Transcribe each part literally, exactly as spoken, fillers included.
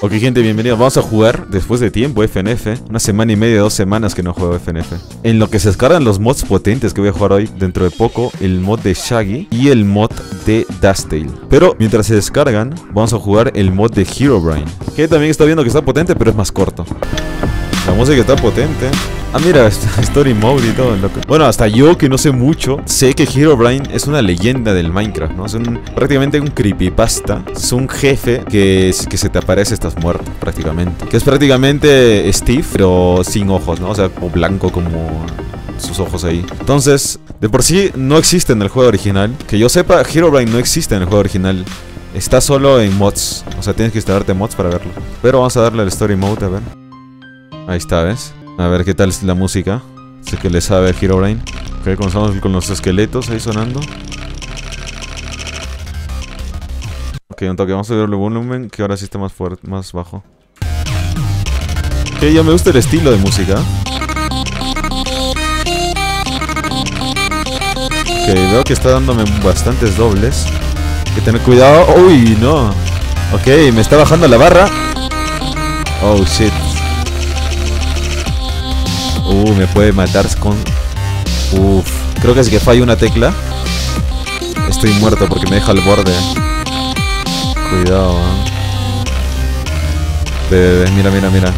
Ok, gente, bienvenidos. Vamos a jugar después de tiempo F N F. Una semana y media, dos semanas que no juego F N F. En lo que se descargan los mods potentes que voy a jugar hoy, dentro de poco, el mod de Shaggy y el mod de Dust Tale. Pero mientras se descargan, vamos a jugar el mod de Herobrine, que también está viendo que está potente, pero es más corto. La música está potente. Ah, mira, story mode y todo, loco. Bueno, hasta yo que no sé mucho, sé que Herobrine es una leyenda del Minecraft, ¿no? Es un, prácticamente un creepypasta. Es un jefe que, es, que se te aparece, estás muerto, prácticamente. Que es prácticamente Steve, pero sin ojos, ¿no? O sea, como blanco, como sus ojos ahí. Entonces, de por sí no existe en el juego original. Que yo sepa, Herobrine no existe en el juego original. Está solo en mods. O sea, tienes que instalarte mods para verlo. Pero vamos a darle al story mode, a ver. Ahí está, ¿ves? A ver qué tal es la música. Sé que le sabe Herobrine. Ok, comenzamos con los esqueletos ahí sonando. Ok, un toque, vamos a ver el volumen, que ahora sí está más fuerte, más bajo. Ok, ya me gusta el estilo de música. Ok, veo que está dándome bastantes dobles. Hay que tener cuidado. ¡Uy, no! Ok, me está bajando la barra. Oh, shit. Uh, me puede matar con... Uff, creo que es que fallo una tecla. Estoy muerto porque me deja al borde. Cuidado, ¿eh? Mira, mira, mira.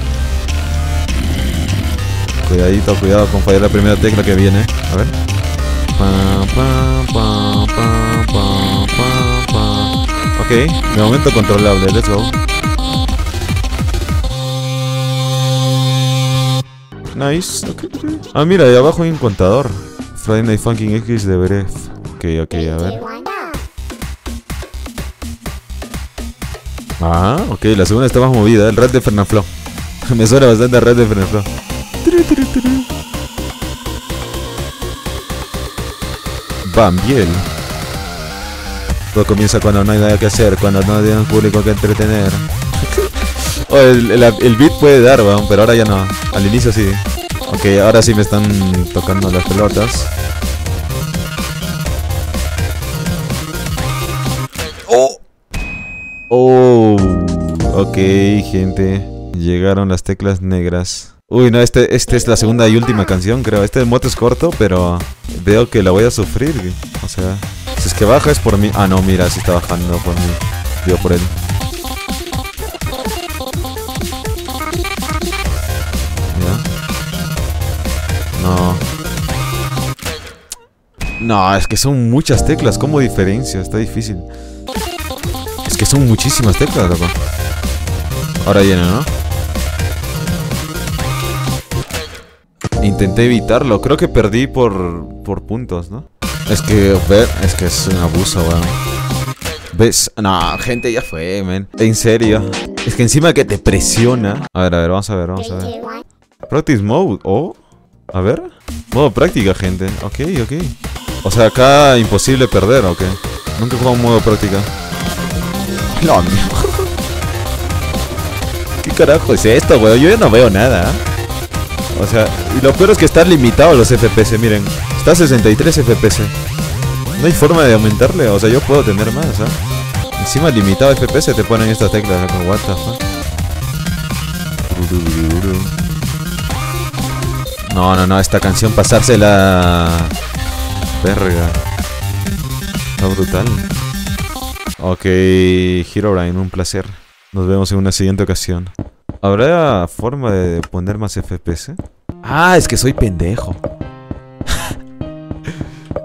Cuidadito, cuidado con fallar la primera tecla que viene. A ver. Ok, de momento controlable, let's go. Nice, okay. Ah, mira, ahí abajo hay un contador. Friday Night Funkin' X de Bref. Ok, ok, a ver. Ah, ok, la segunda está más movida. El rap de Fernanflow. Me suena bastante el rap de Fernanflow. Van bien. Todo comienza cuando no hay nada que hacer, cuando no hay un público que entretener. Oh, el, el, el beat puede dar, weón, pero ahora ya no. Al inicio sí. Ok, ahora sí me están tocando las pelotas. Oh. Oh. Ok, gente. Llegaron las teclas negras. Uy, no, este, este es la segunda y última canción, creo. Este moto es corto, pero veo que la voy a sufrir. O sea, si es que baja es por mí. Ah, no, mira, sí está bajando por mí. Digo, por él. No. No, es que son muchas teclas. ¿Cómo diferencia? Está difícil. Es que son muchísimas teclas, loco. Ahora llena, ¿no? Intenté evitarlo. Creo que perdí por, por puntos, ¿no? Es que, ver, es que es un abuso, weón. ¿Ves? No, gente, ya fue, man. En serio. Es que encima que te presiona. A ver, a ver, vamos a ver, vamos a ver. Practice mode, oh. A ver, modo práctica, gente. Ok, ok. O sea, acá imposible perder, ok. Nunca he jugado modo práctica. No, no. ¿Qué carajo es esto, weón? Yo ya no veo nada. O sea, y lo peor es que están limitados los F P S, miren. Está a sesenta y tres F P S. No hay forma de aumentarle, o sea, yo puedo tener más, ¿eh? Encima limitado F P S te ponen estas teclas, acá, what the fuck. No, no, no, esta canción pasársela... Verga. Está brutal. Ok, Herobrine, un placer. Nos vemos en una siguiente ocasión. ¿Habrá forma de poner más F P S? Ah, es que soy pendejo.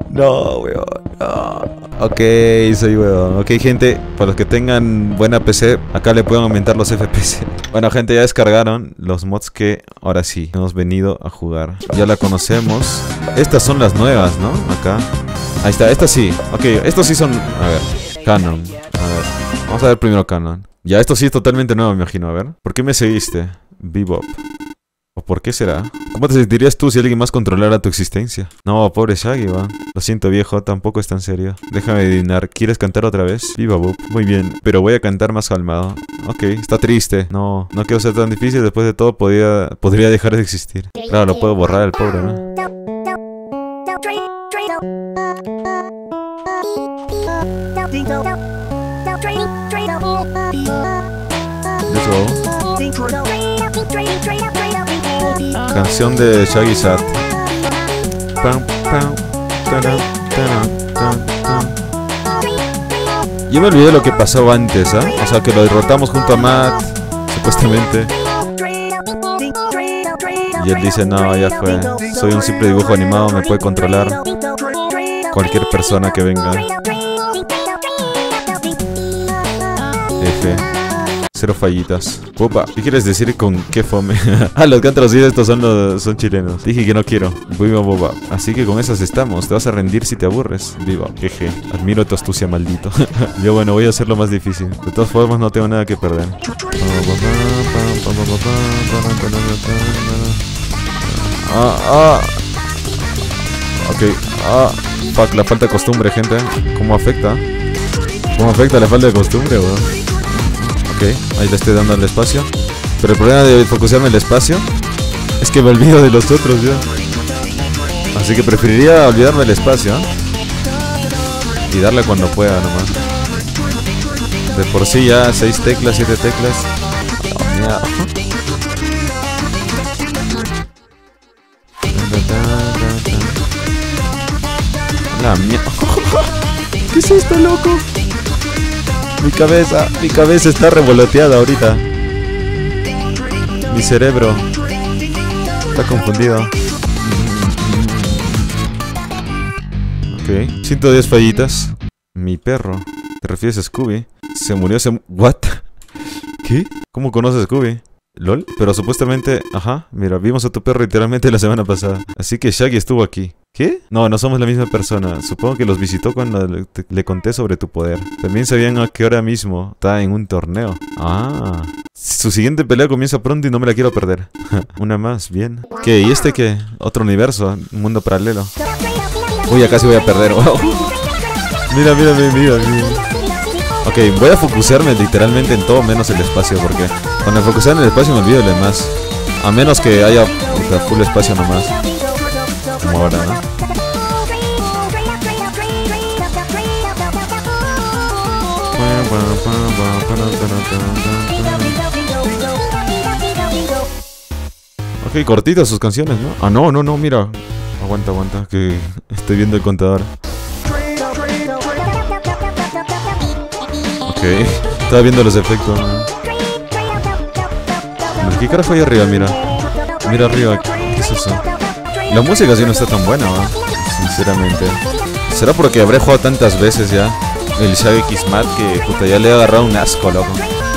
No, weón, no. Ok, soy weón. Ok, gente, para los que tengan buena P C, acá le pueden aumentar los F P S. Bueno, gente, ya descargaron los mods que ahora sí hemos venido a jugar. Ya la conocemos. Estas son las nuevas, ¿no? Acá. Ahí está, estas sí. Ok, estos sí son... A ver, Canon. A ver, vamos a ver primero Canon. Ya, esto sí es totalmente nuevo, me imagino. A ver, ¿por qué me seguiste? Bebop. ¿Por qué será? ¿Cómo te sentirías tú si alguien más controlara tu existencia? No, pobre Shaggy, va. Lo siento, viejo, tampoco es tan serio. Déjame adivinar, ¿quieres cantar otra vez? Viva Bob. Muy bien, pero voy a cantar más calmado. Ok, está triste. No, no quiero ser tan difícil, después de todo podía, podría dejar de existir. Claro, lo puedo borrar el pobre, ¿no? Eso. Canción de Shaggy Sat. Yo me olvidé lo que pasó antes, ¿ah? ¿eh? O sea, que lo derrotamos junto a Matt, supuestamente. Y él dice, no, ya fue. Soy un simple dibujo animado, me puede controlar cualquier persona que venga. F. Cero fallitas. Opa, ¿qué quieres decir con qué fome? Ah, los cántaros y estos son los son chilenos. Dije que no quiero. Viva boba. Así que con esas estamos. Te vas a rendir si te aburres. Viva. Jeje. Admiro tu astucia, maldito. Yo bueno, voy a hacerlo más difícil. De todas formas, no tengo nada que perder. Ah, ah. Ok. Ah. Fuck, la falta de costumbre, gente. ¿Cómo afecta? ¿Cómo afecta la falta de costumbre, weón? Ok, ahí le estoy dando el espacio. Pero el problema de focusarme en el espacio es que me olvido de los otros ya. Así que preferiría olvidarme del espacio, ¿eh? Y darle cuando pueda nomás. De por sí ya seis teclas, siete teclas. Oh, yeah. La mierda. ¿Qué es esto, loco? Mi cabeza, mi cabeza está revoloteada ahorita. Mi cerebro está confundido. Ok, ciento diez fallitas. Mi perro, ¿te refieres a Scooby? Se murió, se... ¿What? ¿Qué? ¿Cómo conoces a Scooby? ¿Lol? Pero supuestamente... Ajá, mira, vimos a tu perro literalmente la semana pasada. Así que Shaggy estuvo aquí. ¿Qué? No, no somos la misma persona. Supongo que los visitó cuando le, te, le conté sobre tu poder. También sabían a que ahora mismo está en un torneo. Ah. Su siguiente pelea comienza pronto y no me la quiero perder. Una más, bien. ¿Qué? ¿Y este qué? Otro universo, un mundo paralelo. Uy, ya casi voy a perder. Wow. Mira, mira, mira, mira, mira. Ok, voy a focusarme literalmente en todo menos el espacio, porque cuando me focusar en el espacio me olvido de demás. A menos que haya puta, full espacio nomás. Como ahora, ¿no? Ok, cortitas sus canciones, ¿no? Ah, no, no, no, mira. Aguanta, aguanta, que estoy viendo el contador. Ok, estaba viendo los efectos. ¿Qué carajo hay arriba? Mira. Mira arriba, ¿qué es eso? La música sí no está tan buena, ¿no? Sinceramente. ¿Será porque habré jugado tantas veces ya el Shaggy Kismat que puta, ya le he agarrado un asco, loco?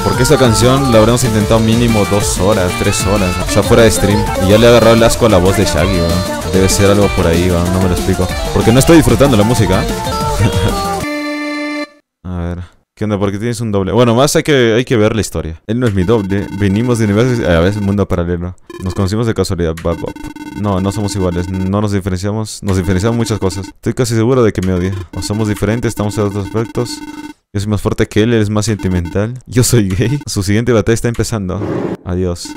Porque esta canción la habremos intentado mínimo dos horas, tres horas, ¿no? O sea, fuera de stream. Y ya le he agarrado el asco a la voz de Shaggy, ¿no? Debe ser algo por ahí, ¿no? No me lo explico. Porque no estoy disfrutando la música. A ver... ¿Qué onda? ¿Por qué tienes un doble? Bueno, más hay que, hay que ver la historia. Él no es mi doble. Venimos de universos... A ver, es un mundo paralelo. Nos conocimos de casualidad. No, no somos iguales. No nos diferenciamos. Nos diferenciamos muchas cosas. Estoy casi seguro de que me odia. O somos diferentes, estamos en otros aspectos. Yo soy más fuerte que él, él es más sentimental. Yo soy gay. Su siguiente batalla está empezando. Adiós.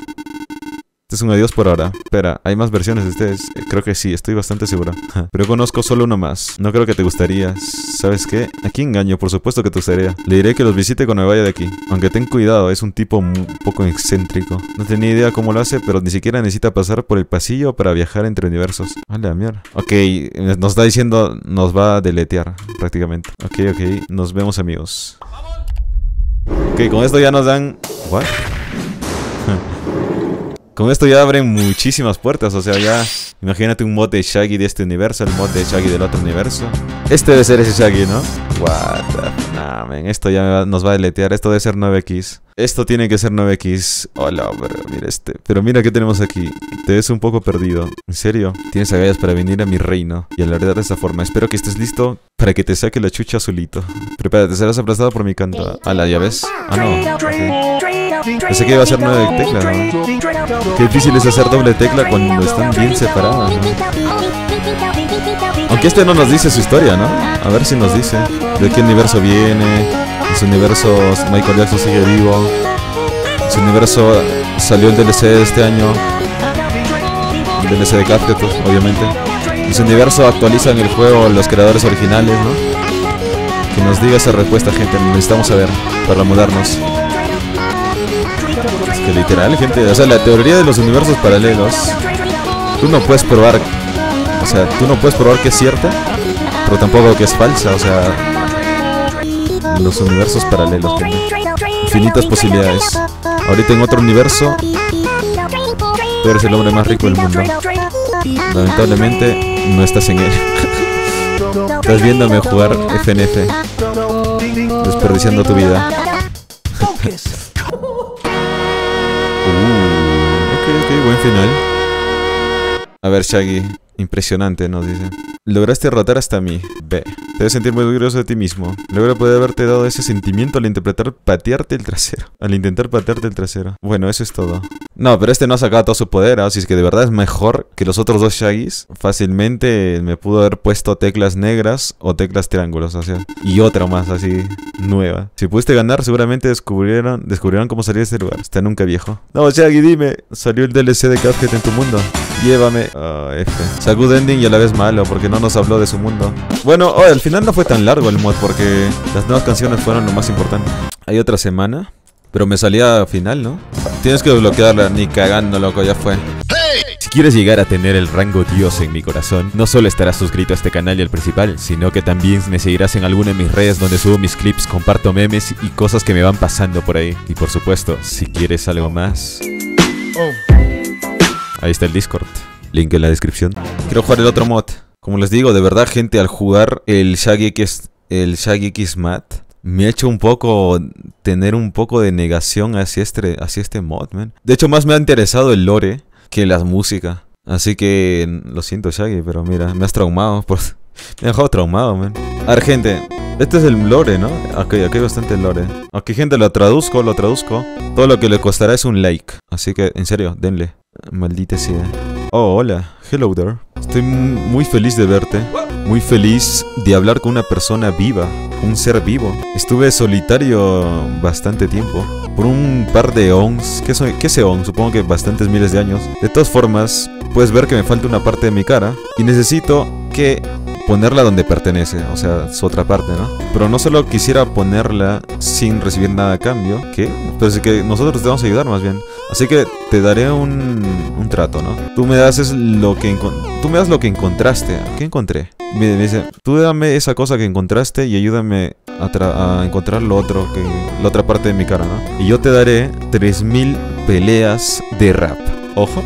Este es un adiós por ahora. Espera, ¿hay más versiones de ustedes? Creo que sí, estoy bastante seguro. Pero conozco solo uno más. No creo que te gustaría. ¿Sabes qué? Aquí engaño, por supuesto que te gustaría. Le diré que los visite cuando me vaya de aquí. Aunque ten cuidado, es un tipo un poco excéntrico. No tenía idea cómo lo hace, pero ni siquiera necesita pasar por el pasillo para viajar entre universos. A la mierda. Ok, nos está diciendo, nos va a deletear prácticamente. Ok, ok, nos vemos amigos. Ok, con esto ya nos dan... ¿What? Con esto ya abren muchísimas puertas, o sea, ya... Imagínate un mod de Shaggy de este universo, el mod de Shaggy del otro universo. Este debe ser ese Shaggy, ¿no? What the... Nah, man, esto ya va, nos va a deletear, esto debe ser nueve equis. Esto tiene que ser nueve equis. Hola, bro, mira este. Pero mira qué tenemos aquí. Te ves un poco perdido. ¿En serio? Tienes agallas para venir a mi reino. Y a la verdad de esa forma. Espero que estés listo para que te saque la chucha azulito. Prepárate, serás aplastado por mi canto. Ah, la llave. Ah, no. Okay. Pensé que iba a ser nueve teclas, ¿no? Qué difícil es hacer doble tecla cuando están bien separadas, ¿no? Aunque este no nos dice su historia, ¿no? A ver si nos dice. ¿De qué universo viene? En su universo Michael Jackson sigue vivo. En su universo salió el D L C de este año. El D L C de Cuphead, pues, obviamente. En su universo actualizan el juego los creadores originales, ¿no? Que nos diga esa respuesta, gente. Necesitamos saber para mudarnos. Es que literal, gente. O sea, la teoría de los universos paralelos. Tú no puedes probar. O sea, tú no puedes probar que es cierta, pero tampoco que es falsa. O sea, los universos paralelos, gente. Infinitas posibilidades. Ahorita en otro universo, tú eres el hombre más rico del mundo. Lamentablemente, no estás en él. Estás viéndome jugar F N F, desperdiciando tu vida. uh, ok, ok, buen final. A ver, Shaggy, impresionante, nos dice. Lograste derrotar hasta mí. B. Te debes sentir muy orgulloso de ti mismo. Logro poder haberte dado ese sentimiento al interpretar patearte el trasero. Al intentar patearte el trasero. Bueno, eso es todo. No, pero este no ha sacado todo su poder, así es que de verdad es mejor que los otros dos Shaggys. Fácilmente me pudo haber puesto teclas negras o teclas triángulos, o sea, y otra más así, nueva. Si pudiste ganar, seguramente descubrieron, descubrieron cómo salir de este lugar. Está nunca viejo. No, Shaggy, dime. Salió el D L C de Cuphead en tu mundo. Llévame. Ah, F. Sacud ending y a la vez malo, porque no nos habló de su mundo. Bueno, oh, al final no fue tan largo el mod, porque las nuevas canciones fueron lo más importante. Hay otra semana. Pero me salía al final, ¿no? Tienes que desbloquearla, ni cagando, loco, ya fue. Si quieres llegar a tener el rango Dios en mi corazón, no solo estarás suscrito a este canal y al principal, sino que también me seguirás en alguna de mis redes donde subo mis clips, comparto memes y cosas que me van pasando por ahí. Y por supuesto, si quieres algo más, ahí está el Discord, link en la descripción. Quiero jugar el otro mod. Como les digo, de verdad, gente, al jugar el Shaggy X, el Shaggy X Mat, me ha hecho un poco tener un poco de negación hacia este, hacia este mod, man. De hecho, más me ha interesado el lore que la música. Así que lo siento, Shaggy, pero mira, me has traumado. Por... Me ha dejado traumado, man. A ver, gente, este es el lore, ¿no? Ok, aquí hay bastante lore. Aquí, gente, lo traduzco, lo traduzco. Todo lo que le costará es un like. Así que, en serio, denle. Maldita sea. Oh, hola. Hello there. Estoy muy feliz de verte. Muy feliz de hablar con una persona viva, un ser vivo. Estuve solitario bastante tiempo, por un par de ons. ¿Qué soy? ¿Qué eons? Supongo que bastantes miles de años. De todas formas, puedes ver que me falta una parte de mi cara y necesito que ponerla donde pertenece, o sea, su otra parte, ¿no? Pero no solo quisiera ponerla sin recibir nada a cambio, ¿qué? Pues es que nosotros te vamos a ayudar más bien. Así que te daré un, un trato, ¿no? Tú me das es lo que tú me das lo que encontraste. ¿Qué encontré? Me, me dice, tú dame esa cosa que encontraste y ayúdame a, tra a encontrar lo otro que la otra parte de mi cara, ¿no? Y yo te daré tres mil peleas de rap. Ojo,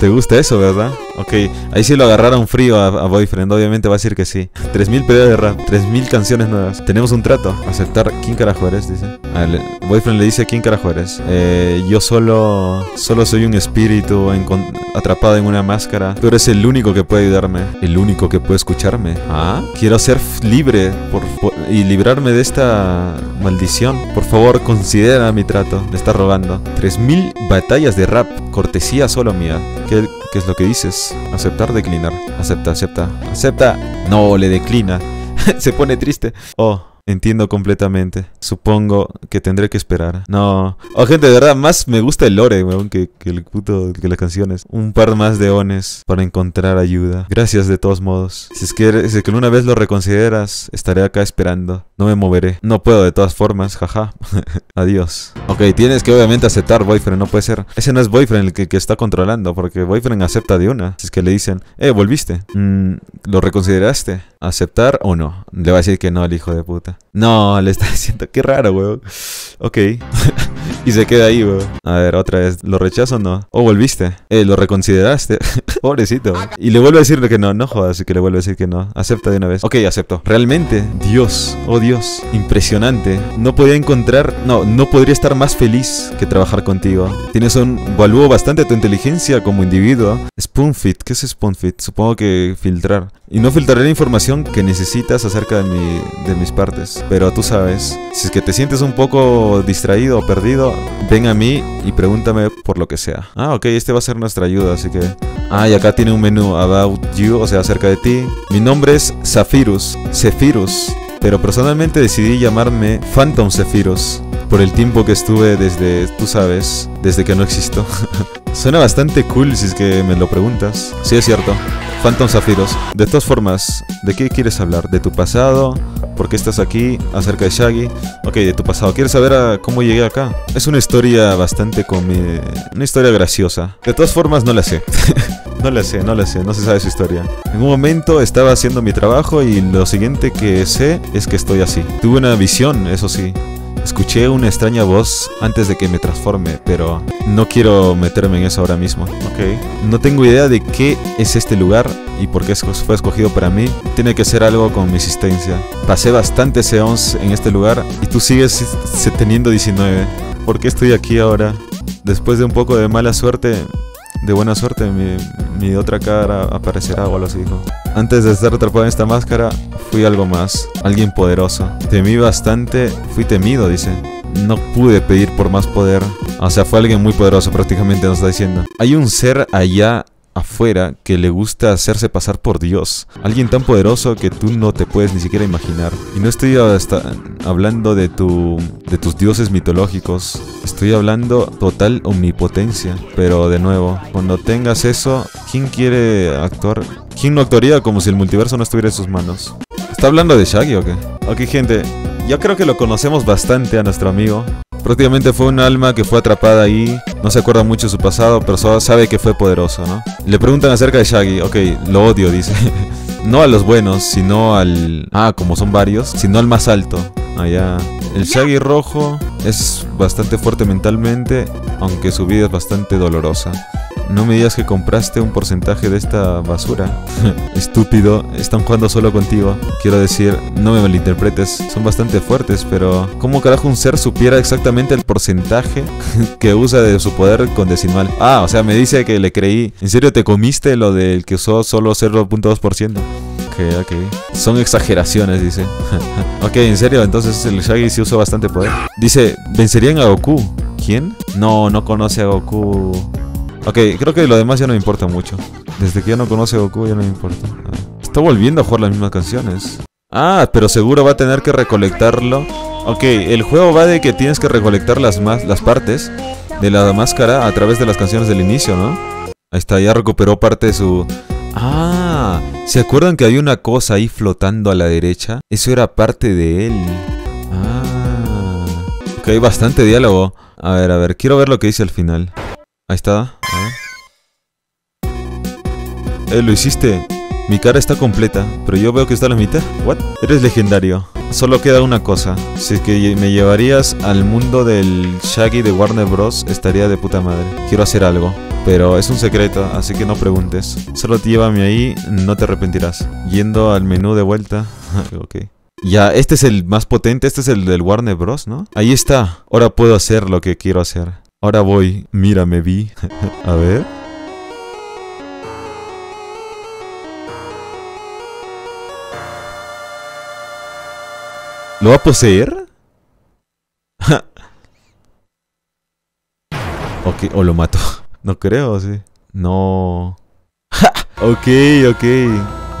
te gusta eso, ¿verdad? Ok, ahí sí lo agarraron frío a, a Boyfriend, obviamente va a decir que sí. tres mil peleas de rap, tres mil canciones nuevas. Tenemos un trato, aceptar. ¿Quién carajo eres? Dice. Ver, Boyfriend le dice, ¿quién carajo eres? Eh, yo solo solo soy un espíritu en, atrapado en una máscara. Tú eres el único que puede ayudarme, el único que puede escucharme. Ah, quiero ser libre por, por, y librarme de esta maldición. Por favor, considera mi trato, me está robando. tres mil batallas de rap, cortesía solo mía. ¿Qué, ¿Qué es lo que dices? Aceptar, declinar. Acepta, acepta. Acepta. No, le declina. Se pone triste. Oh, entiendo completamente. Supongo que tendré que esperar. No. Oh, gente, de verdad, más me gusta el lore, weón, que, que el puto, que las canciones. Un par más de ones para encontrar ayuda. Gracias de todos modos. Si es que, si es que una vez lo reconsideras, estaré acá esperando. No me moveré. No puedo de todas formas, jaja. Adiós. Ok, tienes que obviamente aceptar, Boyfriend, no puede ser. Ese no es Boyfriend el que, que está controlando, porque Boyfriend acepta de una. Si es que le dicen, eh, volviste. Mm, ¿lo reconsideraste? ¿Aceptar o no? Le va a decir que no al hijo de puta. No, le está diciendo, qué raro, weón. Ok. Y se queda ahí, weón. A ver, otra vez. ¿Lo rechazo o no? ¿O oh, volviste? Eh, ¿lo reconsideraste? Pobrecito. Weón. Y le vuelve a decir que no. No jodas, así que le vuelve a decir que no. Acepta de una vez. Ok, acepto. Realmente, Dios. Oh, Dios. Impresionante. No podía encontrar... No, no podría estar más feliz que trabajar contigo. Tienes un... Valúo bastante tu inteligencia como individuo. Spoonfit. ¿Qué es Spoonfit? Supongo que filtrar. Y no filtraré la información que necesitas acerca de, mi, de mis partes. Pero tú sabes, si es que te sientes un poco distraído o perdido, ven a mí y pregúntame por lo que sea. Ah, ok, este va a ser nuestra ayuda, así que... Ah, y acá tiene un menú, About You, o sea, acerca de ti. Mi nombre es Zephyrus, Zephyrus, pero personalmente decidí llamarme Phantom Zephyrus. por el tiempo que estuve desde, tú sabes, desde que no existo. Suena bastante cool si es que me lo preguntas. Sí, es cierto. Phantom Zephyrus. De todas formas, ¿de qué quieres hablar? ¿De tu pasado? ¿Por qué estás aquí? ¿Acerca de Shaggy? Ok, de tu pasado. ¿Quieres saber a cómo llegué acá? Es una historia bastante con mi... una historia graciosa. De todas formas, no la sé. No la sé, no la sé, no se sabe su historia. En un momento estaba haciendo mi trabajo y lo siguiente que sé es que estoy así. Tuve una visión, eso sí. Escuché una extraña voz antes de que me transforme, pero no quiero meterme en eso ahora mismo. Ok. No tengo idea de qué es este lugar y por qué fue escogido para mí. Tiene que ser algo con mi existencia. Pasé bastantes eons en este lugar y tú sigues teniendo diecinueve. ¿Por qué estoy aquí ahora? Después de un poco de mala suerte... De buena suerte, mi, mi otra cara aparecerá o algo así, dijo. Antes de estar atrapado en esta máscara, fui algo más, alguien poderoso. Temí bastante, fui temido, dice. No pude pedir por más poder. O sea, fue alguien muy poderoso prácticamente, nos está diciendo. Hay un ser allá afuera que le gusta hacerse pasar por Dios. Alguien tan poderoso que tú no te puedes ni siquiera imaginar. Y no estoy hasta hablando de, tu, de tus dioses mitológicos. Estoy hablando total omnipotencia. Pero de nuevo, cuando tengas eso, ¿quién quiere actuar? ¿Quién no actuaría como si el multiverso no estuviera en sus manos? ¿Está hablando de Shaggy o qué? Ok, gente, yo creo que lo conocemos bastante a nuestro amigo. Prácticamente fue un alma que fue atrapada ahí, no se acuerda mucho de su pasado, pero solo sabe que fue poderoso, ¿no? Le preguntan acerca de Shaggy, ok, lo odio, dice. No a los buenos, sino al... Ah, como son varios, sino al más alto. Allá. El Shaggy rojo es bastante fuerte mentalmente, aunque su vida es bastante dolorosa. No me digas que compraste un porcentaje de esta basura. Estúpido, están jugando solo contigo. Quiero decir, no me malinterpretes, son bastante fuertes, pero... ¿Cómo carajo un ser supiera exactamente el porcentaje que usa de su poder con decimal? Ah, o sea, me dice que le creí. ¿En serio te comiste lo del que usó solo cero punto dos por ciento? Ok, ok. Son exageraciones, dice. Ok, en serio, entonces el Shaggy sí usó bastante poder. Dice, ¿vencerían a Goku? ¿Quién? No, no conoce a Goku... Ok, creo que lo demás ya no me importa mucho. Desde que ya no conoce a Goku ya no me importa. Ah, está volviendo a jugar las mismas canciones. Ah, pero seguro va a tener que recolectarlo. Ok, el juego va de que tienes que recolectar las, más, las partes de la máscara a través de las canciones del inicio, ¿no? Ahí está, ya recuperó parte de su... Ah, ¿se acuerdan que había una cosa ahí flotando a la derecha? Eso era parte de él. Ah, ok, hay bastante diálogo. A ver, a ver, quiero ver lo que dice al final. Ahí está. ¿Eh? Eh, lo hiciste. Mi cara está completa, pero yo veo que está a la mitad. What? Eres legendario. Solo queda una cosa. Si es que me llevarías al mundo del Shaggy de Warner Bros, estaría de puta madre. Quiero hacer algo, pero es un secreto, así que no preguntes. Solo te llévame ahí, no te arrepentirás. Yendo al menú de vuelta. Ok. Ya, este es el más potente, este es el del Warner Bros, ¿no? Ahí está. Ahora puedo hacer lo que quiero hacer. Ahora voy, mira, me vi. A ver. ¿Lo va a poseer? Ok, o lo mato. No creo, sí. No. Ok, ok.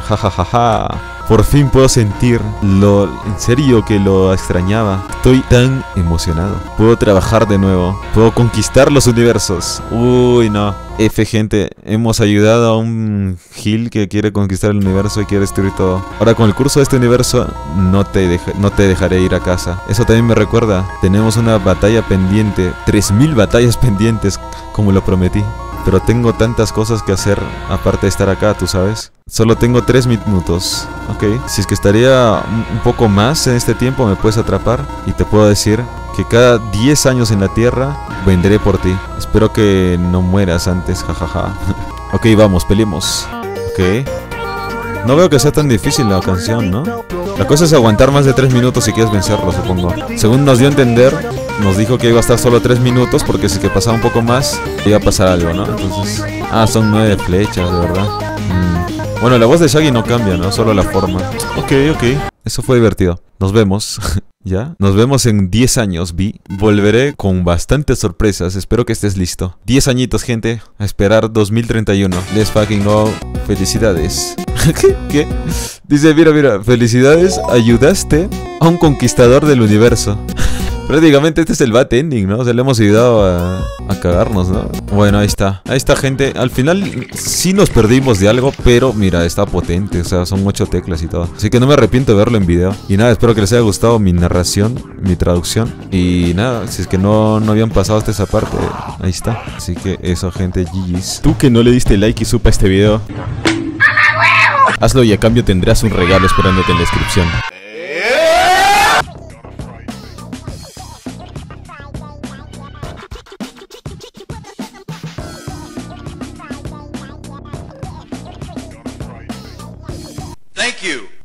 Jajajaja. Por fin puedo sentir lo en serio que lo extrañaba. Estoy tan emocionado. Puedo trabajar de nuevo. Puedo conquistar los universos. Uy, no. F, gente. Hemos ayudado a un Gil que quiere conquistar el universo y quiere destruir todo. Ahora, con el curso de este universo, no te, deja, no te dejaré ir a casa. Eso también me recuerda. Tenemos una batalla pendiente. tres mil batallas pendientes, como lo prometí. Pero tengo tantas cosas que hacer, aparte de estar acá, tú sabes. Solo tengo tres minutos. Ok, si es que estaría un poco más en este tiempo, me puedes atrapar. Y te puedo decir que cada diez años en la Tierra, vendré por ti. Espero que no mueras antes, jajaja. Ok, vamos, peleemos. Ok. No veo que sea tan difícil la canción, ¿no? La cosa es aguantar más de tres minutos si quieres vencerlo, supongo. Según nos dio a entender, nos dijo que iba a estar solo tres minutos porque si que pasaba un poco más, iba a pasar algo, ¿no? Entonces... Ah, son nueve flechas, de verdad. Mm. Bueno, la voz de Shaggy no cambia, ¿no? Solo la forma. Ok, ok. Eso fue divertido. Nos vemos. ¿Ya? Nos vemos en diez años, Vi. Volveré con bastantes sorpresas. Espero que estés listo. diez añitos, gente. A esperar dos mil treinta y uno. Let's fucking go. Felicidades. ¿Qué? ¿Qué? Dice, mira, mira, felicidades, ayudaste a un conquistador del universo. Prácticamente este es el bad ending, ¿no? O sea, le hemos ayudado a, a cagarnos, ¿no? Bueno, ahí está. Ahí está, gente. Al final sí nos perdimos de algo, pero mira, está potente. O sea, son ocho teclas y todo. Así que no me arrepiento de verlo en video. Y nada, espero que les haya gustado mi narración, mi traducción. Y nada, si es que no, no habían pasado hasta esa parte, ahí está. Así que eso, gente, G Gs. Tú que no le diste like y supa este video, hazlo y a cambio tendrás un regalo esperándote en la descripción. Thank you.